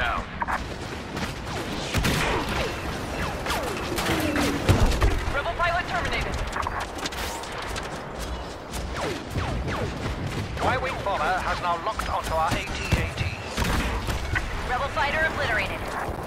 out. Rebel pilot terminated. My wing bomber has now locked onto our AT-AT. Rebel fighter obliterated.